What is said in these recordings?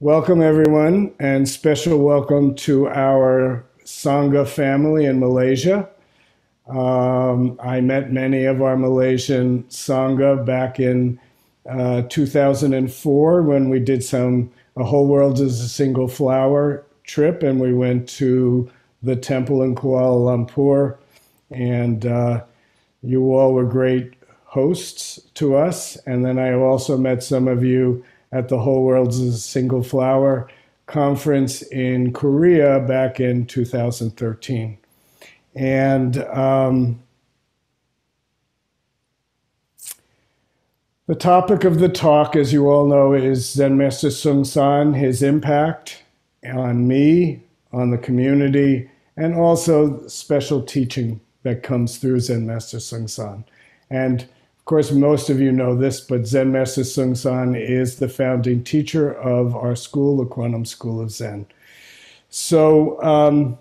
Welcome everyone, and special welcome to our Sangha family in Malaysia. I met many of our Malaysian Sangha back in 2004 when we did The Whole World's a Single Flower trip, and we went to the temple in Kuala Lumpur, and you all were great hosts to us. And then I also met some of you at the Whole World's a Single Flower conference in Korea back in 2013. And the topic of the talk, as you all know, is Zen Master Seung Sahn, his impact on me, on the community, and also special teaching that comes through Zen Master Seung Sahn. And of course, most of you know this, but Zen Master Seung Sahn is the founding teacher of our school, the Kwan Um School of Zen. So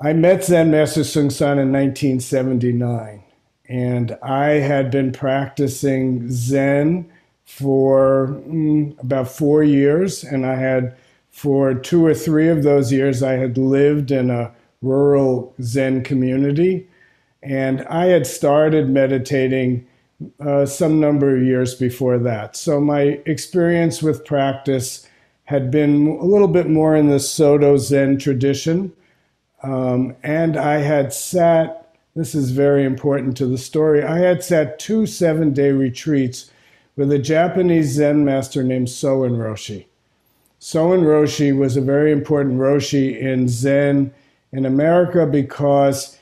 I met Zen Master Seung Sahn in 1979, and I had been practicing Zen for about 4 years, and I had, for 2 or 3 of those years, I had lived in a rural Zen community. And I had started meditating some number of years before that. So my experience with practice had been a little bit more in the Soto Zen tradition. And I had sat, this is very important to the story, I had sat 2 7-day retreats with a Japanese Zen master named Soen Roshi. Soen Roshi was a very important Roshi in Zen in America because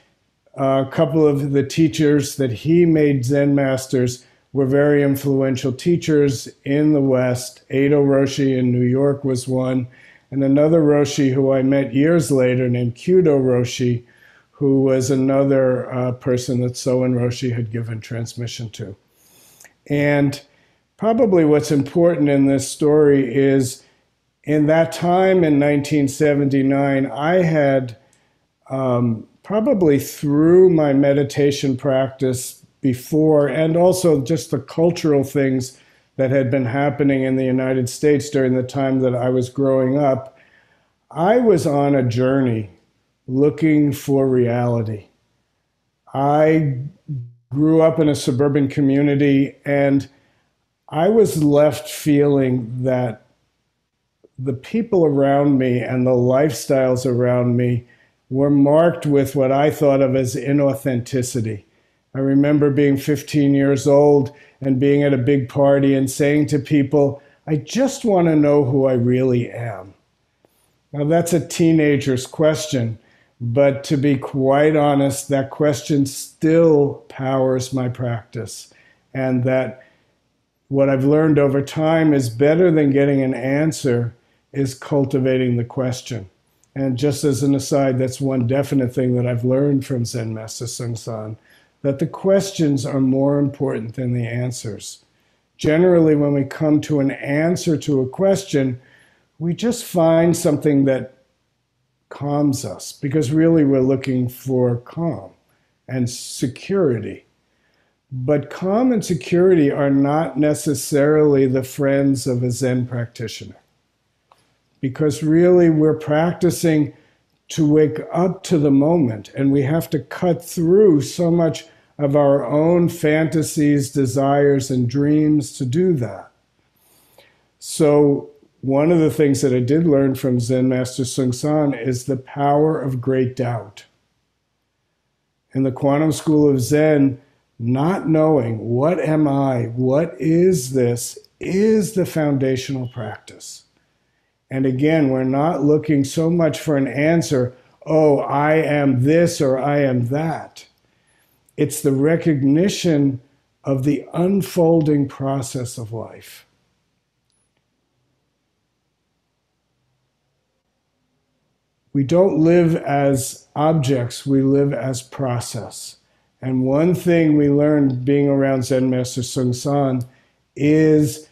a couple of the teachers that he made Zen masters were very influential teachers in the West. Edo Roshi in New York was one, and another Roshi who I met years later named Kudo Roshi, who was another person that Soen Roshi had given transmission to. And probably what's important in this story is in that time in 1979, I had probably through my meditation practice before, and also just the cultural things that had been happening in the United States during the time that I was growing up, I was on a journey looking for reality. I grew up in a suburban community, and I was left feeling that the people around me and the lifestyles around me were marked with what I thought of as inauthenticity. I remember being 15 years old and being at a big party and saying to people, I just want to know who I really am. Now that's a teenager's question, but to be quite honest, that question still powers my practice. And that what I've learned over time is better than getting an answer is cultivating the question. And just as an aside, that's one definite thing that I've learned from Zen Master Seung Sahn, that the questions are more important than the answers. Generally, when we come to an answer to a question, we just find something that calms us, because really we're looking for calm and security. But calm and security are not necessarily the friends of a Zen practitioner. Because really we're practicing to wake up to the moment, and we have to cut through so much of our own fantasies, desires, and dreams to do that. So one of the things that I did learn from Zen Master Seung Sahn is the power of great doubt. In the Kwan Um School of Zen, not knowing what am I, what is this, is the foundational practice. And again, we're not looking so much for an answer, oh, I am this or I am that. It's the recognition of the unfolding process of life. We don't live as objects, we live as process. And one thing we learned being around Zen Master Seung Sahn is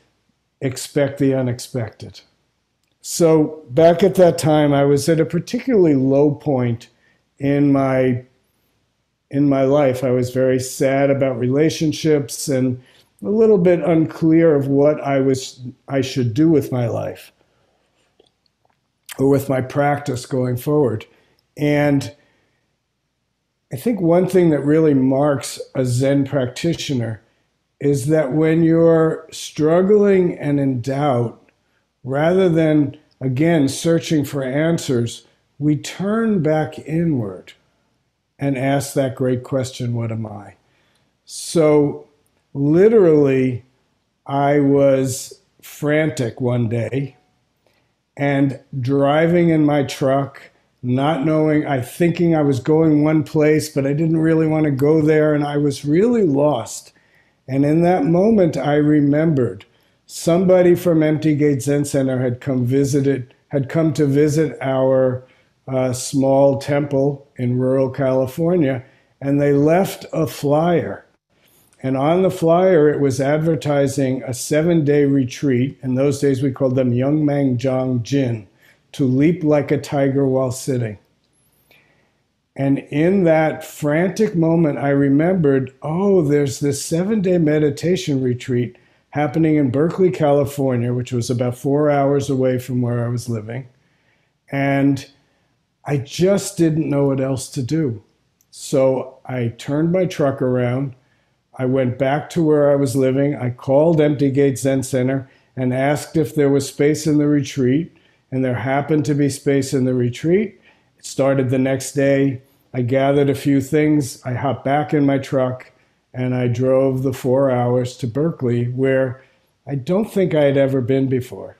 expect the unexpected. So back at that time, I was at a particularly low point in my life. I was very sad about relationships, and a little bit unclear of what I should do with my life or with my practice going forward. And I think one thing that really marks a Zen practitioner is that when you're struggling and in doubt, rather than, again, searching for answers, we turn back inward and ask that great question, what am I? So literally, I was frantic one day and driving in my truck, not knowing, thinking I was going one place, but I didn't really want to go there, and I was really lost. And in that moment, I remembered somebody from Empty Gate Zen Center had come to visit our small temple in rural California, and they left a flyer. And on the flyer, it was advertising a 7-day retreat. In those days, we called them Yong Mang Jong Jin, to leap like a tiger while sitting. And in that frantic moment, I remembered, oh, there's this 7-day meditation retreat happening in Berkeley, California, which was about 4 hours away from where I was living. And I just didn't know what else to do. So I turned my truck around. I went back to where I was living. I called Empty Gate Zen Center and asked if there was space in the retreat, and there happened to be space in the retreat. It started the next day. I gathered a few things. I hopped back in my truck, and I drove the 4 hours to Berkeley, where I don't think I had ever been before.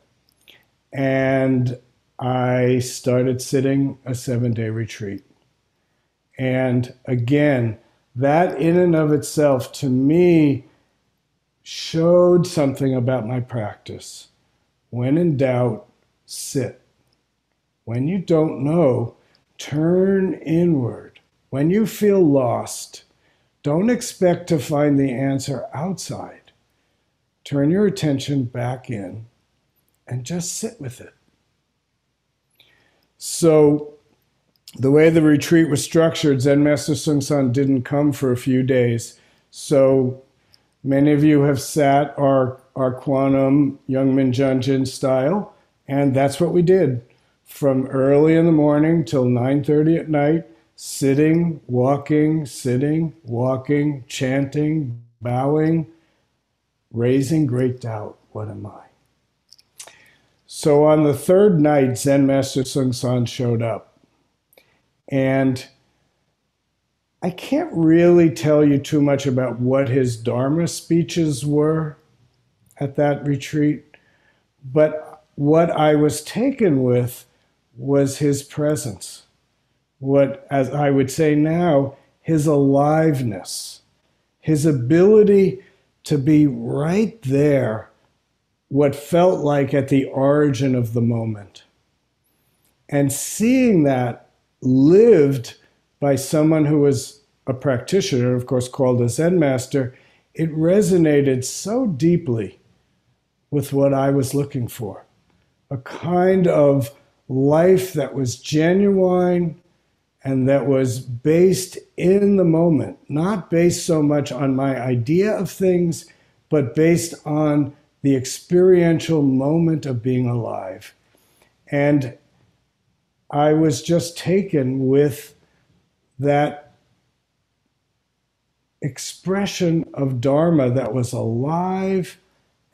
And I started sitting a 7-day retreat. And again, that in and of itself, to me, showed something about my practice. When in doubt, sit. When you don't know, turn inward. When you feel lost, don't expect to find the answer outside. Turn your attention back in and just sit with it. So the way the retreat was structured, Zen Master Seung Sahn didn't come for a few days. So many of you have sat our Kwan Yong Mang Jong Jin style. And that's what we did, from early in the morning till 9:30 at night, sitting, walking, chanting, bowing, raising great doubt, what am I? So on the third night, Zen Master Seung Sahn showed up. And I can't really tell you too much about what his Dharma speeches were at that retreat, but what I was taken with was his presence. What, as I would say now, his aliveness, his ability to be right there, what felt like at the origin of the moment. And seeing that lived by someone who was a practitioner, of course called a Zen master, it resonated so deeply with what I was looking for. A kind of life that was genuine and that was based in the moment, not based so much on my idea of things, but based on the experiential moment of being alive. And I was just taken with that expression of Dharma that was alive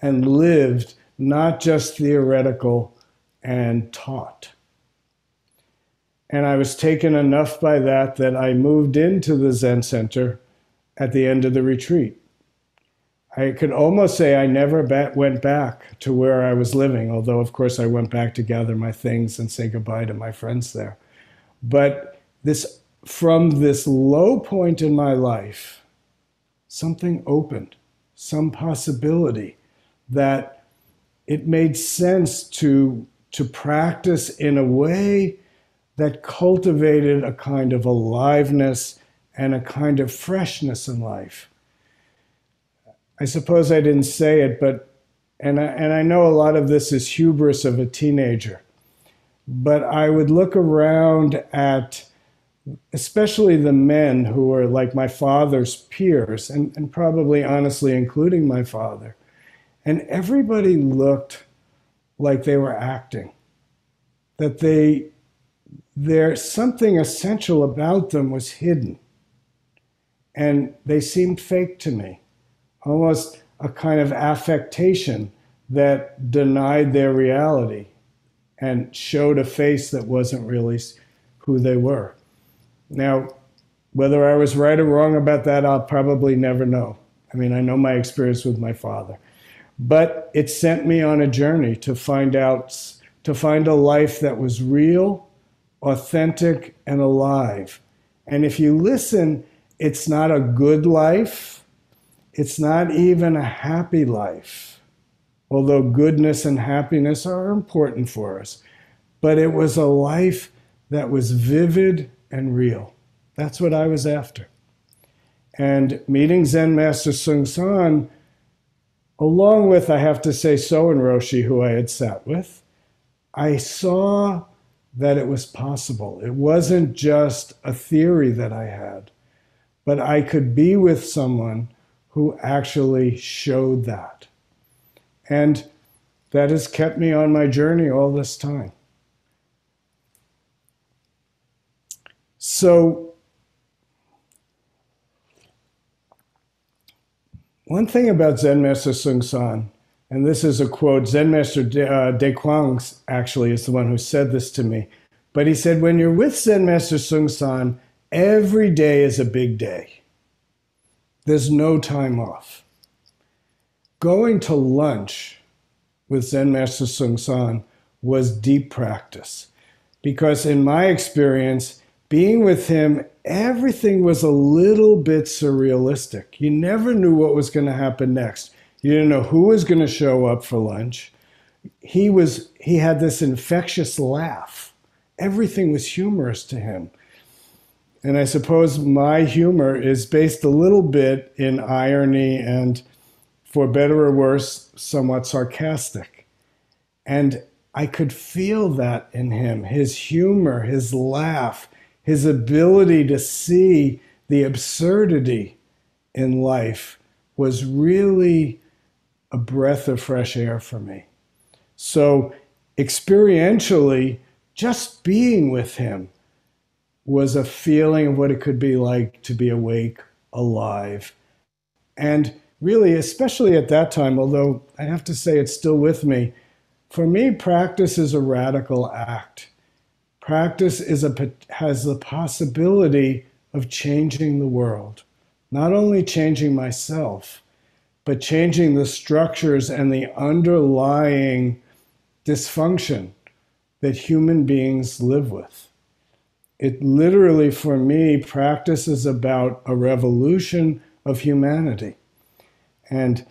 and lived, not just theoretical and taught. And I was taken enough by that that I moved into the Zen Center at the end of the retreat. I could almost say I never went back to where I was living, although of course I went back to gather my things and say goodbye to my friends there. But this, from this low point in my life, something opened, some possibility that it made sense to practice in a way that cultivated a kind of aliveness and a kind of freshness in life. I suppose I didn't say it, but, and I know a lot of this is hubris of a teenager, but I would look around at especially the men who were like my father's peers, and probably honestly including my father. And everybody looked like they were acting, that there's something essential about them was hidden. And they seemed fake to me, almost a kind of affectation that denied their reality and showed a face that wasn't really who they were. Now, whether I was right or wrong about that, I'll probably never know. I mean, I know my experience with my father. But it sent me on a journey to find out, to find a life that was real, authentic, and alive. And if you listen, it's not a good life. It's not even a happy life, although goodness and happiness are important for us. But it was a life that was vivid and real. That's what I was after. And meeting Zen Master Seung Sahn, along with, I have to say, Soen Roshi, who I had sat with, I saw that it was possible. It wasn't just a theory that I had, but I could be with someone who actually showed that. And that has kept me on my journey all this time. So, one thing about Zen Master Seung Sahn, and this is a quote, Zen Master Dae Kwang actually is the one who said this to me, but he said, when you're with Zen Master Seung Sahn, every day is a big day. There's no time off. Going to lunch with Zen Master Seung Sahn was deep practice, because in my experience, being with him, everything was a little bit surrealistic. You never knew what was going to happen next. You didn't know who was going to show up for lunch. He had this infectious laugh. Everything was humorous to him. And I suppose my humor is based a little bit in irony and, for better or worse, somewhat sarcastic. And I could feel that in him, his humor, his laugh, his ability to see the absurdity in life was really a breath of fresh air for me. So experientially, just being with him was a feeling of what it could be like to be awake, alive. And really, especially at that time, although I have to say it's still with me, for me, practice is a radical act. Practice has the possibility of changing the world, not only changing myself, but changing the structures and the underlying dysfunction that human beings live with. It literally, for me, practice is about a revolution of humanity. And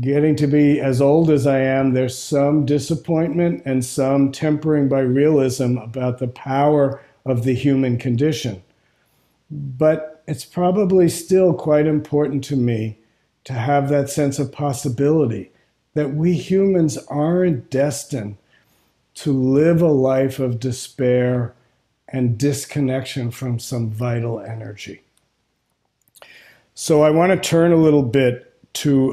getting to be as old as I am, there's some disappointment and some tempering by realism about the power of the human condition. But it's probably still quite important to me to have that sense of possibility that we humans aren't destined to live a life of despair and disconnection from some vital energy. So I want to turn a little bit to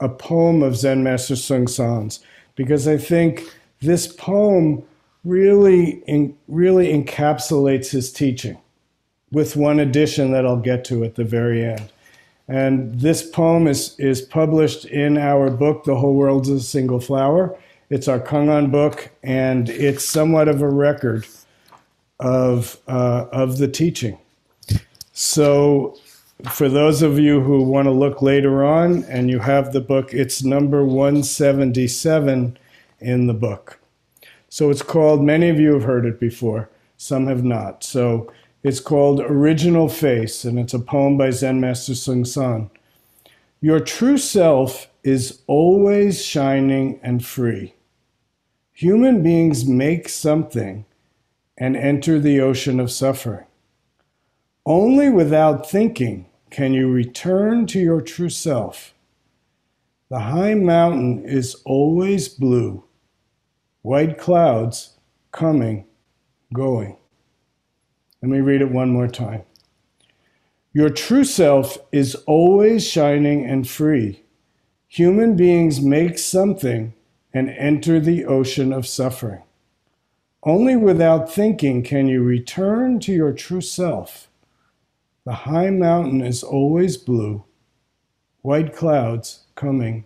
a poem of Zen Master Seung Sahn's, because I think this poem really encapsulates his teaching, with one addition that I'll get to at the very end. And this poem is published in our book, The Whole World's a Single Flower. It's our Kong-an book, and it's somewhat of a record of the teaching. So for those of you who want to look later on and you have the book, it's number 177 in the book. So it's called, many of you have heard it before, some have not. So it's called Original Face, and it's a poem by Zen Master Seung Sahn. Your true self is always shining and free. Human beings make something and enter the ocean of suffering. Only without thinking can you return to your true self. The high mountain is always blue, white clouds coming, going. Let me read it one more time. Your true self is always shining and free. Human beings make something and enter the ocean of suffering. Only without thinking can you return to your true self. The high mountain is always blue, white clouds coming,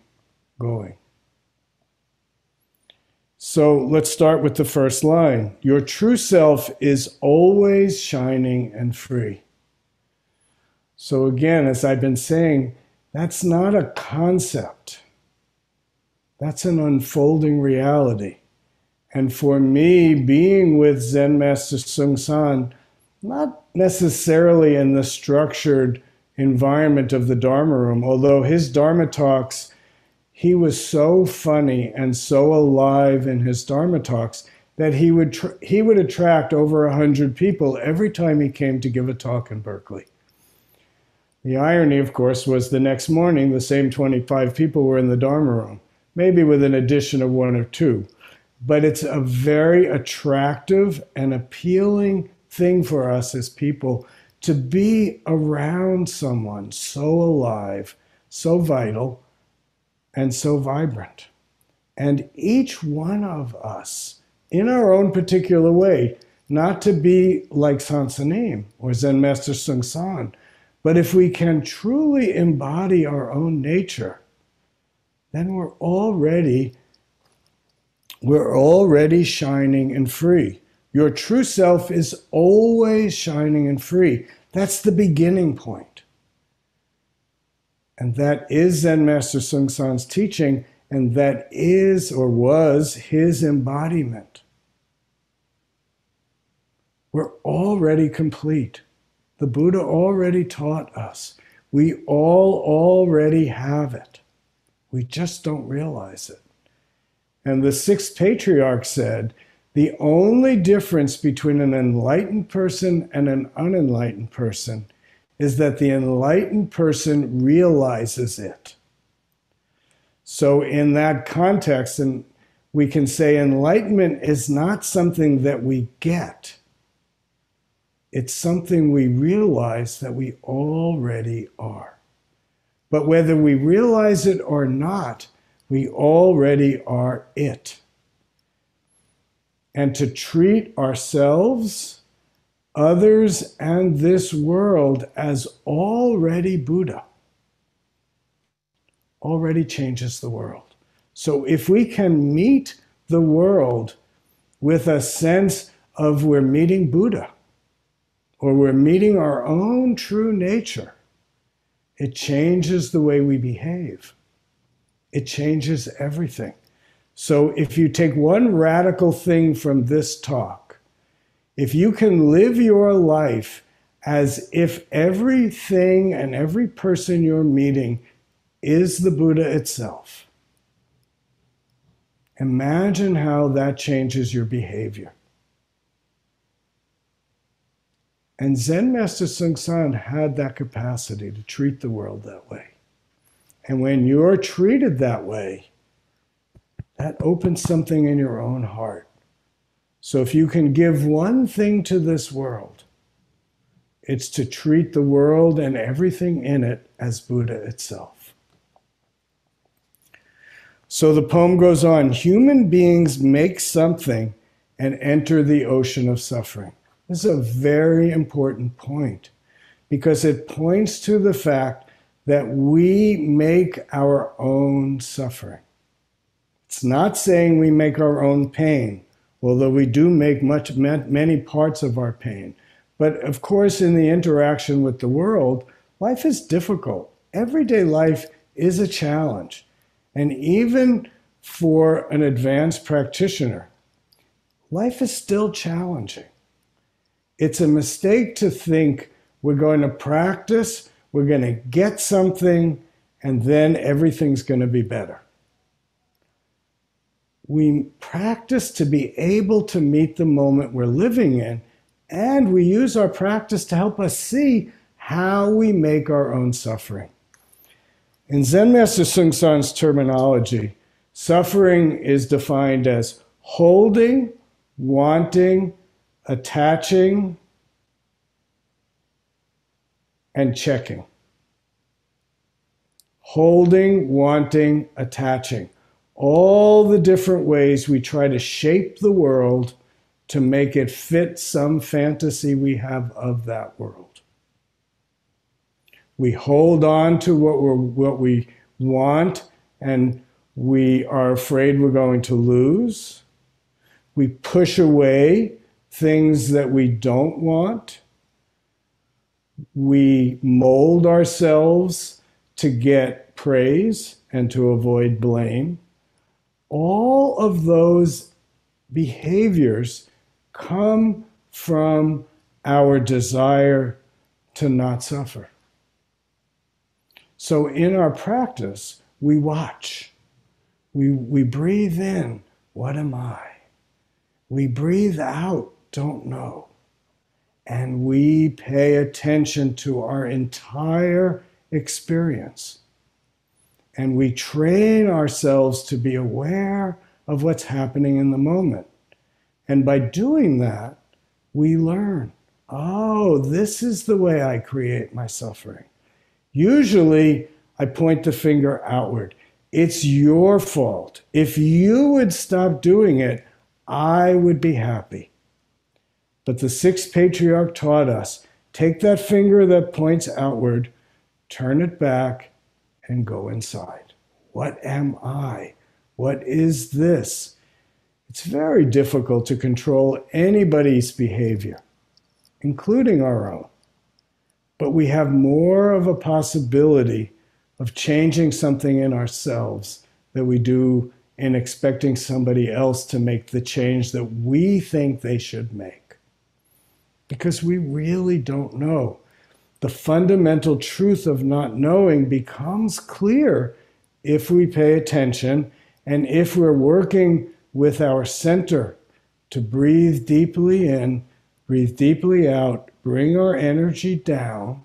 going. So let's start with the first line. Your true self is always shining and free. So again, as I've been saying, that's not a concept. That's an unfolding reality. And for me, being with Zen Master Seung Sahn, not necessarily in the structured environment of the Dharma room, although his Dharma talks, he was so funny and so alive in his Dharma talks that he would attract over 100 people every time he came to give a talk in Berkeley. The irony, of course, was the next morning, the same 25 people were in the Dharma room, maybe with an addition of one or two. But it's a very attractive and appealing thing for us as people to be around someone so alive, so vital, and so vibrant. And each one of us, in our own particular way, not to be like Sansanim or Zen Master Seung Sahn, but if we can truly embody our own nature, then we're already shining and free. Your true self is always shining and free. That's the beginning point. And that is Zen Master Seung Sahn's teaching, and that is or was his embodiment. We're already complete. The Buddha already taught us. We all already have it. We just don't realize it. And the sixth patriarch said, the only difference between an enlightened person and an unenlightened person is that the enlightened person realizes it. So in that context, and we can say enlightenment is not something that we get. It's something we realize that we already are. But whether we realize it or not, we already are it. And to treat ourselves, others, and this world as already Buddha already changes the world. So if we can meet the world with a sense of we're meeting Buddha, or we're meeting our own true nature, it changes the way we behave. It changes everything. So if you take one radical thing from this talk, if you can live your life as if everything and every person you're meeting is the Buddha itself, imagine how that changes your behavior. And Zen Master Seung Sahn had that capacity to treat the world that way. And when you're treated that way, that opens something in your own heart. So if you can give one thing to this world, it's to treat the world and everything in it as Buddha itself. So the poem goes on, human beings make something and enter the ocean of suffering. This is a very important point because it points to the fact that we make our own suffering. It's not saying we make our own pain, although we do make many parts of our pain. But of course, in the interaction with the world, life is difficult. Everyday life is a challenge. And even for an advanced practitioner, life is still challenging. It's a mistake to think we're going to practice, we're going to get something, and then everything's going to be better. We practice to be able to meet the moment we're living in, and we use our practice to help us see how we make our own suffering. In Zen Master Seung Sahn's terminology, suffering is defined as holding, wanting, attaching, and checking. Holding, wanting, attaching. All the different ways we try to shape the world to make it fit some fantasy we have of that world. We hold on to what we want, and we are afraid we're going to lose. We push away things that we don't want. We mold ourselves to get praise and to avoid blame. All of those behaviors come from our desire to not suffer. So in our practice, we watch. We breathe in, what am I? We breathe out, don't know. And we pay attention to our entire experience. And we train ourselves to be aware of what's happening in the moment. And by doing that, we learn, oh, this is the way I create my suffering. Usually, I point the finger outward. It's your fault. If you would stop doing it, I would be happy. But the sixth patriarch taught us, take that finger that points outward, turn it back, and go inside. What am I? What is this? It's very difficult to control anybody's behavior, including our own. But we have more of a possibility of changing something in ourselves than we do in expecting somebody else to make the change that we think they should make. Because we really don't know. The fundamental truth of not knowing becomes clear if we pay attention and if we're working with our center to breathe deeply in, breathe deeply out, bring our energy down,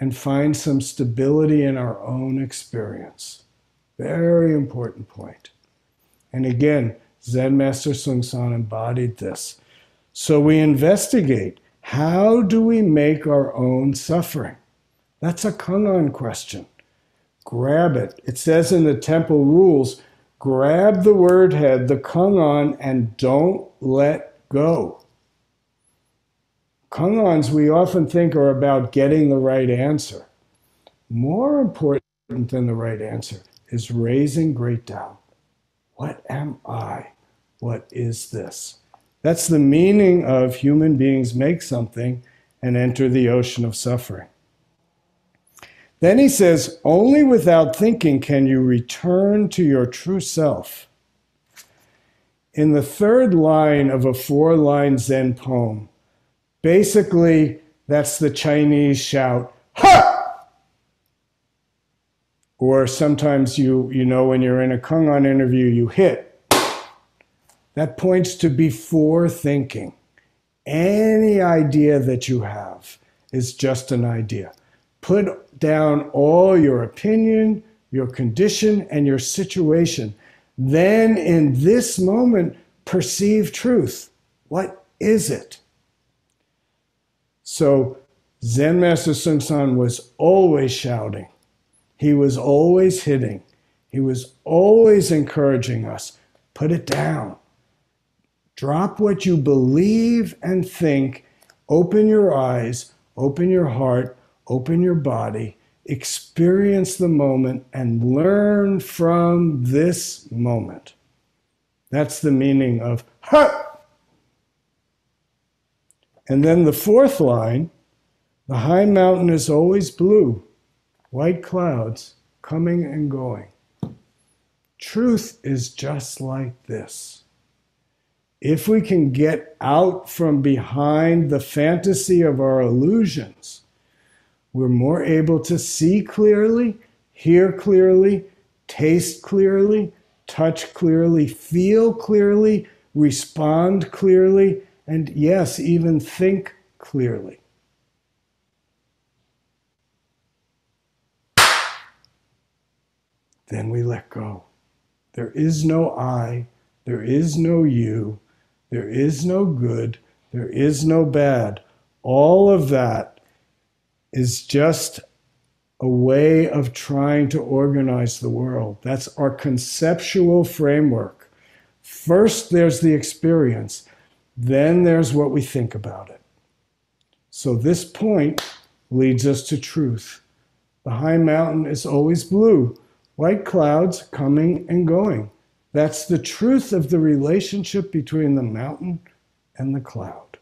and find some stability in our own experience. Very important point. And again, Zen Master Seung Sahn embodied this. So we investigate, how do we make our own suffering? That's a Kong-an question. Grab it. It says in the temple rules, grab the word head, the Kong-an, and don't let go. Kong-ans we often think are about getting the right answer. More important than the right answer is raising great doubt. What am I? What is this? That's the meaning of human beings make something and enter the ocean of suffering. Then he says, only without thinking can you return to your true self. In the third line of a four-line Zen poem, basically, that's the Chinese shout, ha! Or sometimes you know when you're in a Kong-an interview, you hit. That points to before thinking. Any idea that you have is just an idea. Put down all your opinion, your condition, and your situation. Then in this moment, perceive truth. What is it? So Zen Master Seung Sahn was always shouting. He was always hitting. He was always encouraging us. Put it down. Drop what you believe and think. Open your eyes. Open your heart. Open your body. Experience the moment and learn from this moment. That's the meaning of ha! And then the fourth line, the high mountain is always blue, white clouds coming and going. Truth is just like this. If we can get out from behind the fantasy of our illusions, we're more able to see clearly, hear clearly, taste clearly, touch clearly, feel clearly, respond clearly, and yes, even think clearly. Then we let go. There is no I, there is no you, there is no good, there is no bad. All of that is just a way of trying to organize the world. That's our conceptual framework. First, there's the experience. Then there's what we think about it. So this point leads us to truth. The high mountain is always blue, white clouds coming and going. That's the truth of the relationship between the mountain and the cloud.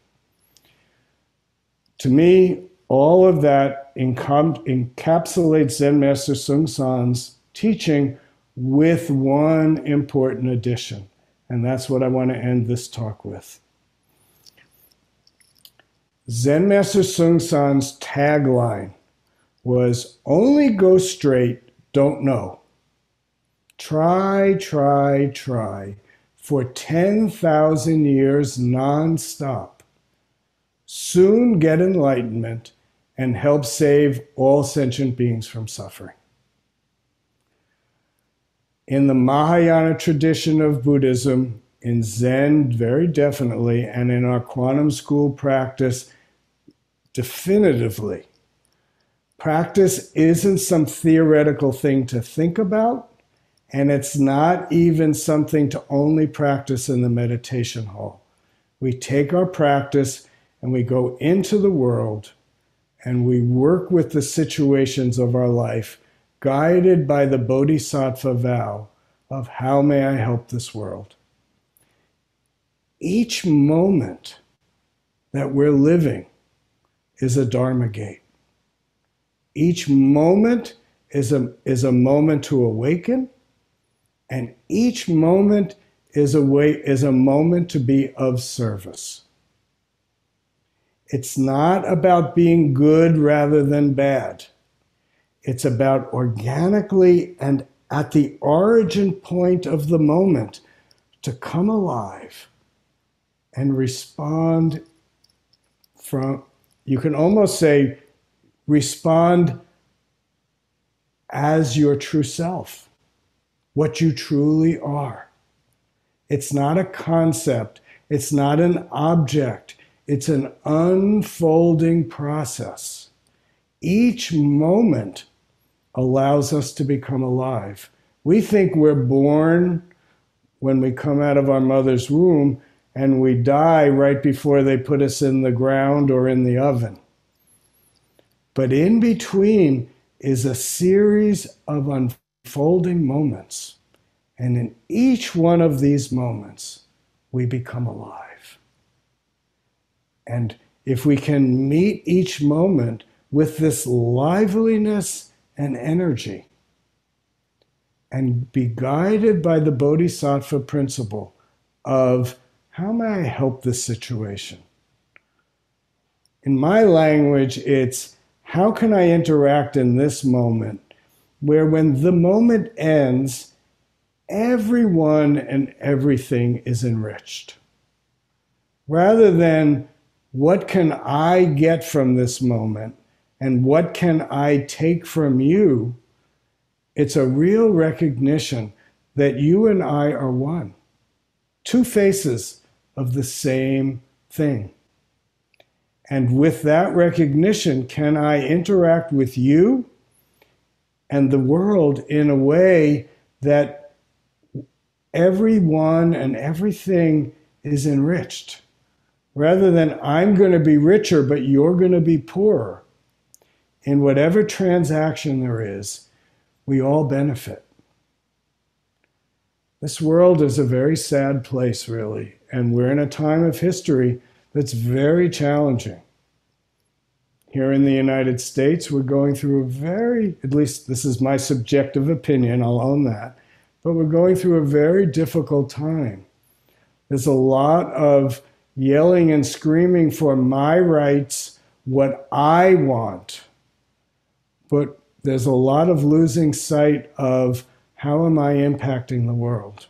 To me, all of that encapsulates Zen Master Seung Sahn's teaching with one important addition, and that's what I want to end this talk with. Zen Master Seung Sahn's tagline was, only go straight, don't know. Try, try, try for 10,000 years non-stop. Soon get enlightenment and help save all sentient beings from suffering. In the Mahayana tradition of Buddhism, in Zen very definitely, and in our Kwan Um School practice definitively, practice isn't some theoretical thing to think about, and it's not even something to only practice in the meditation hall. We take our practice and we go into the world and we work with the situations of our life, guided by the Bodhisattva vow of how may I help this world. Each moment that we're living is a Dharma gate. Each moment is a moment to awaken, and each moment is a moment to be of service. It's not about being good rather than bad. It's about organically and at the origin point of the moment to come alive and respond from, you can almost say, respond as your true self, what you truly are. It's not a concept. It's not an object. It's an unfolding process. Each moment allows us to become alive. We think we're born when we come out of our mother's womb, and we die right before they put us in the ground or in the oven. But in between is a series of unfolding moments. And in each one of these moments, we become alive. And if we can meet each moment with this liveliness and energy and be guided by the Bodhisattva principle of how may I help this situation? In my language, it's how can I interact in this moment where when the moment ends, everyone and everything is enriched? Rather than what can I get from this moment and what can I take from you, it's a real recognition that you and I are one. Two faces of the same thing. And with that recognition, can I interact with you and the world in a way that everyone and everything is enriched? Rather than I'm going to be richer, but you're going to be poorer. In whatever transaction there is, we all benefit. This world is a very sad place, really, and we're in a time of history that's very challenging. Here in the United States, we're going through a very, at least this is my subjective opinion, I'll own that, but we're going through a very difficult time. There's a lot of yelling and screaming for my rights, what I want, but there's a lot of losing sight of how am I impacting the world?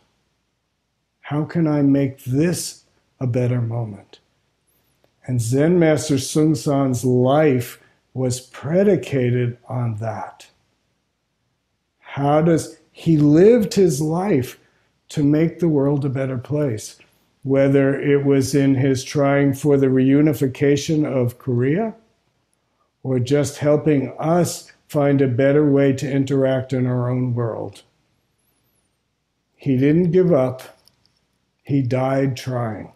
How can I make this a better moment? And Zen Master Seung Sahn's life was predicated on that. How does he lived his life to make the world a better place? Whether it was in his trying for the reunification of Korea, or just helping us find a better way to interact in our own world. He didn't give up. He died trying.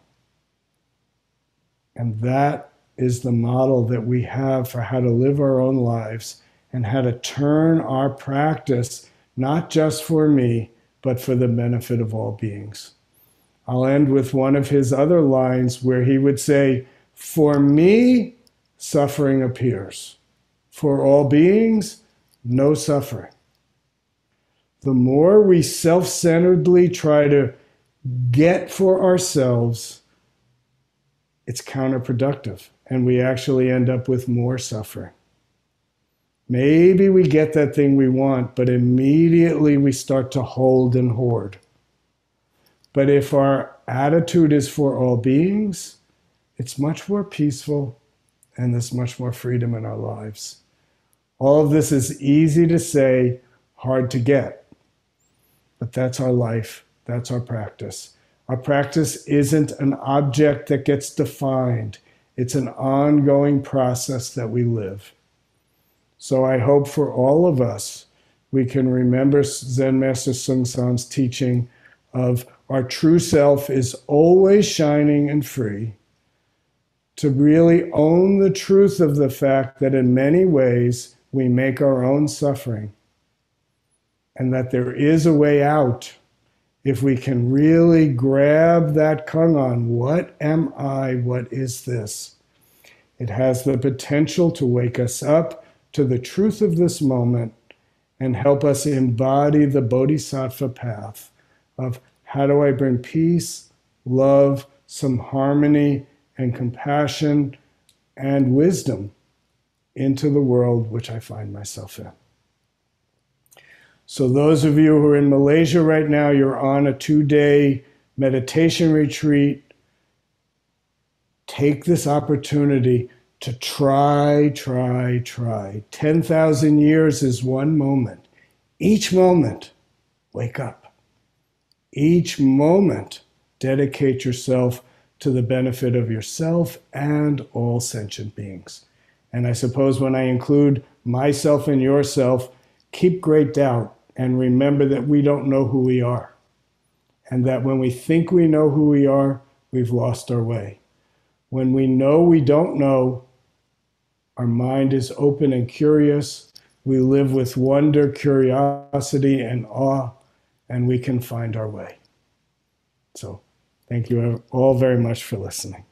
And that is the model that we have for how to live our own lives and how to turn our practice, not just for me, but for the benefit of all beings. I'll end with one of his other lines where he would say, "For me, suffering appears. For all beings, no suffering." The more we self-centeredly try to get for ourselves, it's counterproductive, and we actually end up with more suffering. Maybe we get that thing we want, but immediately we start to hold and hoard. But if our attitude is for all beings, it's much more peaceful, and there's much more freedom in our lives. All of this is easy to say, hard to get. But that's our life. That's our practice. Our practice isn't an object that gets defined. It's an ongoing process that we live. So I hope for all of us, we can remember Zen Master Seung Sahn's teaching of our true self is always shining and free, to really own the truth of the fact that in many ways we make our own suffering, and that there is a way out if we can really grab that Kong-an. What am I? What is this? It has the potential to wake us up to the truth of this moment and help us embody the Bodhisattva path of how do I bring peace, love, some harmony and compassion and wisdom into the world which I find myself in. So those of you who are in Malaysia right now, you're on a 2-day meditation retreat. Take this opportunity to try. 10,000 years is one moment. Each moment, wake up. Each moment, dedicate yourself to the benefit of yourself and all sentient beings. And I suppose when I include myself and yourself, keep great doubt and remember that we don't know who we are. And that when we think we know who we are, we've lost our way. When we know we don't know, our mind is open and curious. We live with wonder, curiosity, and awe, and we can find our way. So thank you all very much for listening.